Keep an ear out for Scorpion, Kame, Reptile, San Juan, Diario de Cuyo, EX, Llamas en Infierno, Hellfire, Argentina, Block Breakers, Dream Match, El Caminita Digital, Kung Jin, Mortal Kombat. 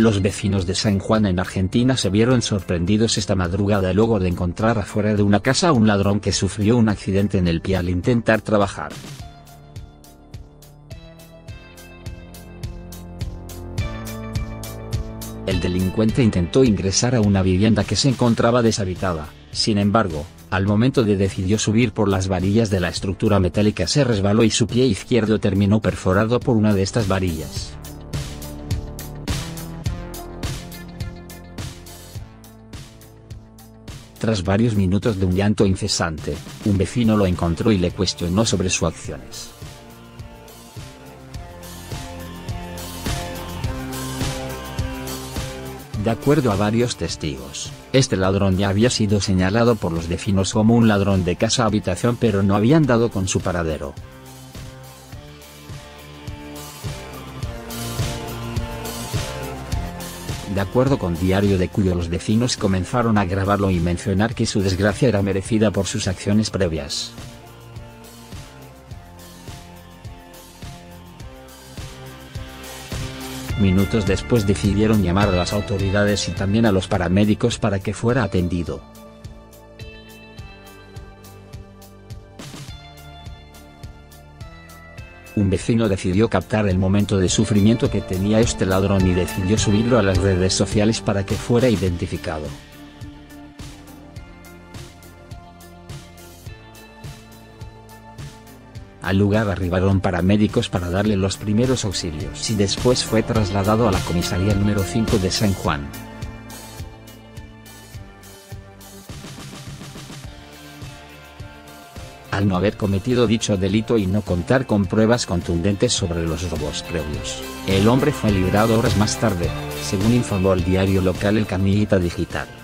Los vecinos de San Juan en Argentina se vieron sorprendidos esta madrugada luego de encontrar afuera de una casa a un ladrón que sufrió un accidente en el pie al intentar trabajar. El delincuente intentó ingresar a una vivienda que se encontraba deshabitada, sin embargo, al momento de decidió subir por las varillas de la estructura metálica se resbaló y su pie izquierdo terminó perforado por una de estas varillas. Tras varios minutos de un llanto incesante, un vecino lo encontró y le cuestionó sobre sus acciones. De acuerdo a varios testigos, este ladrón ya había sido señalado por los vecinos como un ladrón de casa-habitación pero no habían dado con su paradero. De acuerdo con Diario de Cuyo, los vecinos comenzaron a grabarlo y mencionar que su desgracia era merecida por sus acciones previas. Minutos después decidieron llamar a las autoridades y también a los paramédicos para que fuera atendido. Un vecino decidió captar el momento de sufrimiento que tenía este ladrón y decidió subirlo a las redes sociales para que fuera identificado. Al lugar arribaron paramédicos para darle los primeros auxilios y después fue trasladado a la comisaría número 5 de San Juan. Al no haber cometido dicho delito y no contar con pruebas contundentes sobre los robos previos, el hombre fue liberado horas más tarde, según informó el diario local El Caminita Digital.